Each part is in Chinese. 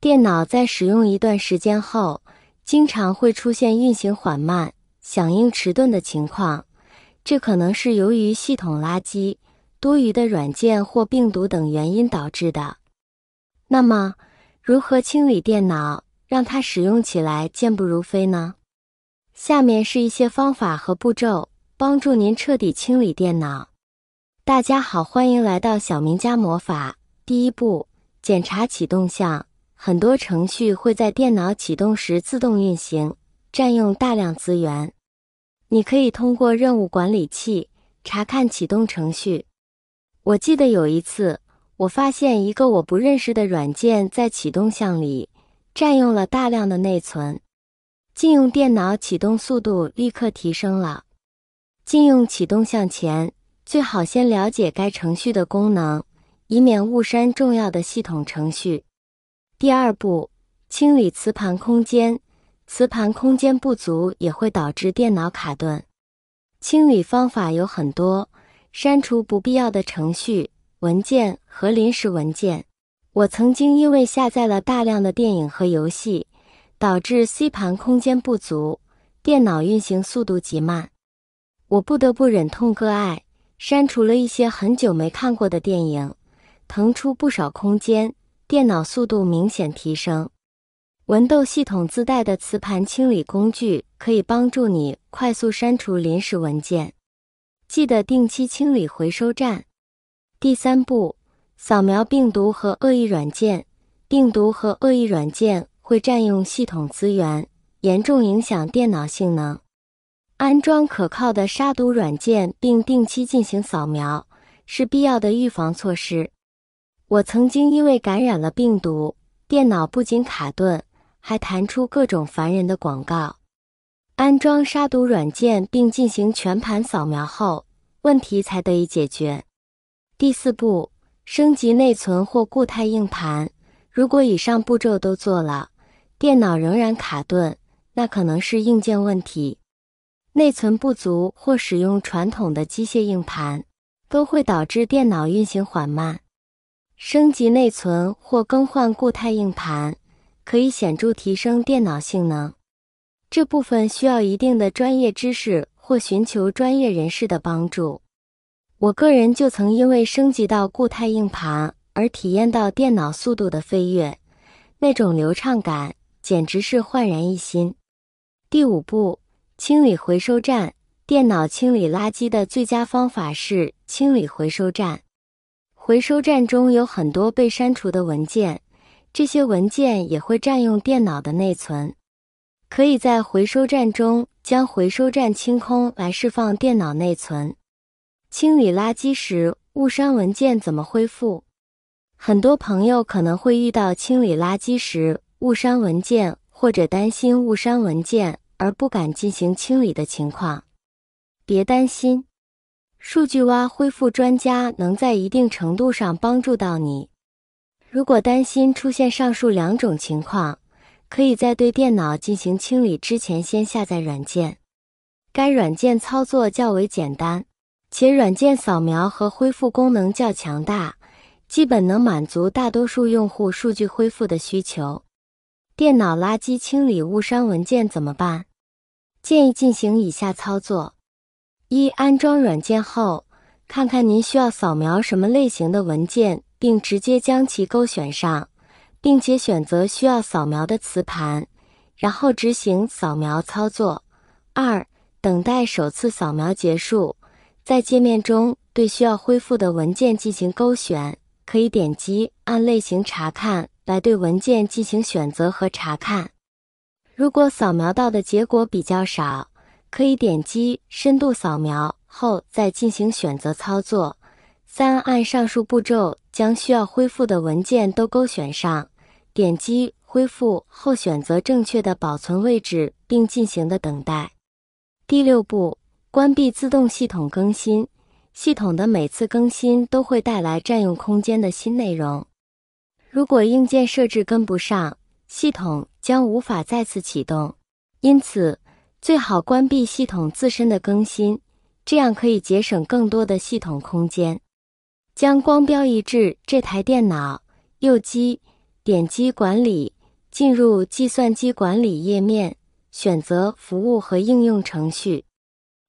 电脑在使用一段时间后，经常会出现运行缓慢、响应迟钝的情况，这可能是由于系统垃圾、多余的软件或病毒等原因导致的。那么，如何清理电脑，让它使用起来健步如飞呢？下面是一些方法和步骤，帮助您彻底清理电脑。大家好，欢迎来到小明家魔法。第一步，检查启动项。很多程序会在电脑启动时自动运行，占用大量资源。你可以通过任务管理器查看启动程序。我记得有一次，我发现一个我不认识的软件在启动项里占用了大量的内存。禁用电脑启动速度立刻提升了。禁用启动项前，最好先了解该程序的功能，以免误删重要的系统程序。第二步，清理磁盘空间。磁盘空间不足也会导致电脑卡顿。清理方法有很多，删除不必要的程序、文件和临时文件。我曾经因为下载了大量的电影和游戏，导致 C 盘空间不足，电脑运行速度极慢。我不得不忍痛割爱，删除了一些很久没看过的电影，腾出不少空间，电脑速度明显提升。文豆系统自带的磁盘清理工具可以帮助你快速删除临时文件。记得定期清理回收站。第三步，扫描病毒和恶意软件。病毒和恶意软件会占用系统资源，严重影响电脑性能。安装可靠的杀毒软件并定期进行扫描，是必要的预防措施。我曾经因为感染了病毒，电脑不仅卡顿，还弹出各种烦人的广告。安装杀毒软件并进行全盘扫描后，问题才得以解决。第四步，升级内存或固态硬盘。如果以上步骤都做了，电脑仍然卡顿，那可能是硬件问题。内存不足或使用传统的机械硬盘，都会导致电脑运行缓慢。升级内存或更换固态硬盘，可以显著提升电脑性能。这部分需要一定的专业知识或寻求专业人士的帮助。我个人就曾因为升级到固态硬盘而体验到电脑速度的飞跃，那种流畅感简直是焕然一新。第五步，清理回收站。电脑清理垃圾的最佳方法是清理回收站。回收站中有很多被删除的文件，这些文件也会占用电脑的内存。可以在回收站中将回收站清空来释放电脑内存。清理垃圾时，误删文件怎么恢复？很多朋友可能会遇到清理垃圾时误删文件，或者担心误删文件而不敢进行清理的情况。别担心，数据蛙恢复专家能在一定程度上帮助到你。如果担心出现上述两种情况，可以在对电脑进行清理之前先下载软件。该软件操作较为简单，且软件扫描和恢复功能较强大，基本能满足大多数用户数据恢复的需求。电脑垃圾清理误删文件怎么办？建议进行以下操作。一、安装软件后，看看您需要扫描什么类型的文件，并直接将其勾选上，并且选择需要扫描的磁盘，然后执行扫描操作。二、等待首次扫描结束，在界面中对需要恢复的文件进行勾选，可以点击按类型查看来对文件进行选择和查看。如果扫描到的结果比较少，可以点击深度扫描后再进行选择操作。三、按上述步骤将需要恢复的文件都勾选上，点击恢复后选择正确的保存位置并进行的等待。第六步，关闭自动系统更新。系统的每次更新都会带来占用空间的新内容。如果硬件设置跟不上，系统将无法再次启动，因此最好关闭系统自身的更新，这样可以节省更多的系统空间。将光标移至这台电脑，右击点击管理，进入计算机管理页面，选择服务和应用程序。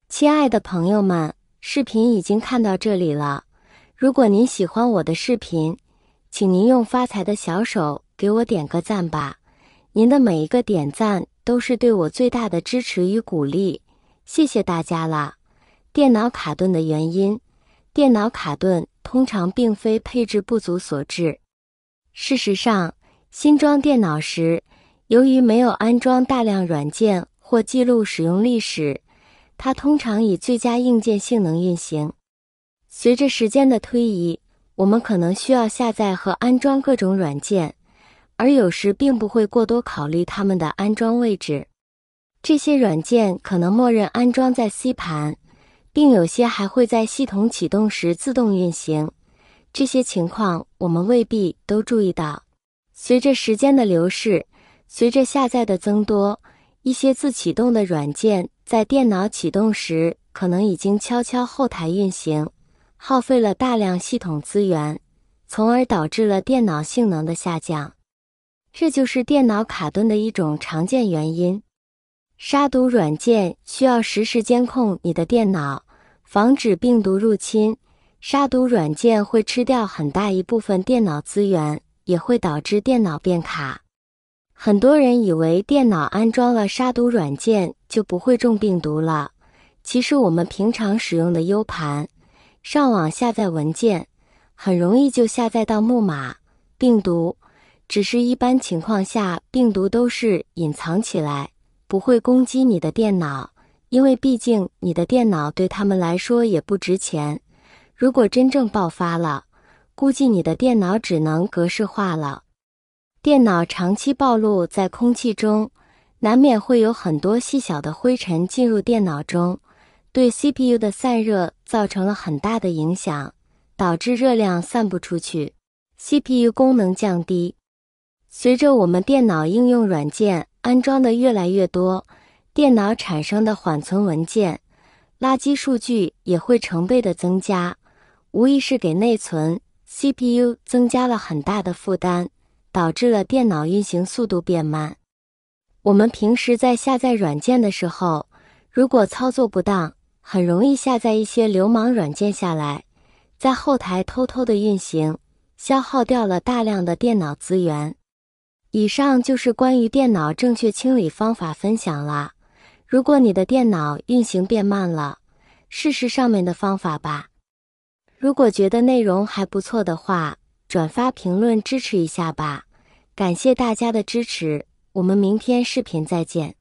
亲爱的朋友们，视频已经看到这里了。如果您喜欢我的视频，请您用发财的小手给我点个赞吧。您的每一个点赞都是对我最大的支持与鼓励，谢谢大家啦。电脑卡顿的原因，电脑卡顿通常并非配置不足所致。事实上，新装电脑时，由于没有安装大量软件或记录使用历史，它通常以最佳硬件性能运行。随着时间的推移，我们可能需要下载和安装各种软件，而有时并不会过多考虑它们的安装位置。这些软件可能默认安装在 C 盘，并有些还会在系统启动时自动运行。这些情况我们未必都注意到。随着时间的流逝，随着下载的增多，一些自启动的软件在电脑启动时可能已经悄悄后台运行，耗费了大量系统资源，从而导致了电脑性能的下降。这就是电脑卡顿的一种常见原因。杀毒软件需要实时监控你的电脑，防止病毒入侵。杀毒软件会吃掉很大一部分电脑资源，也会导致电脑变卡。很多人以为电脑安装了杀毒软件就不会中病毒了。其实我们平常使用的 U 盘，上网下载文件，很容易就下载到木马、病毒，只是一般情况下病毒都是隐藏起来，不会攻击你的电脑，因为毕竟你的电脑对他们来说也不值钱。如果真正爆发了，估计你的电脑只能格式化了。电脑长期暴露在空气中，难免会有很多细小的灰尘进入电脑中，对 CPU 的散热造成了很大的影响，导致热量散不出去， CPU 功能降低。随着我们电脑应用软件安装的越来越多，电脑产生的缓存文件、垃圾数据也会成倍的增加，无疑是给内存 CPU 增加了很大的负担，导致了电脑运行速度变慢。我们平时在下载软件的时候，如果操作不当，很容易下载一些流氓软件下来，在后台偷偷的运行，消耗掉了大量的电脑资源。以上就是关于电脑正确清理方法分享啦。如果你的电脑运行变慢了，试试上面的方法吧。如果觉得内容还不错的话，转发评论支持一下吧。感谢大家的支持，我们明天视频再见。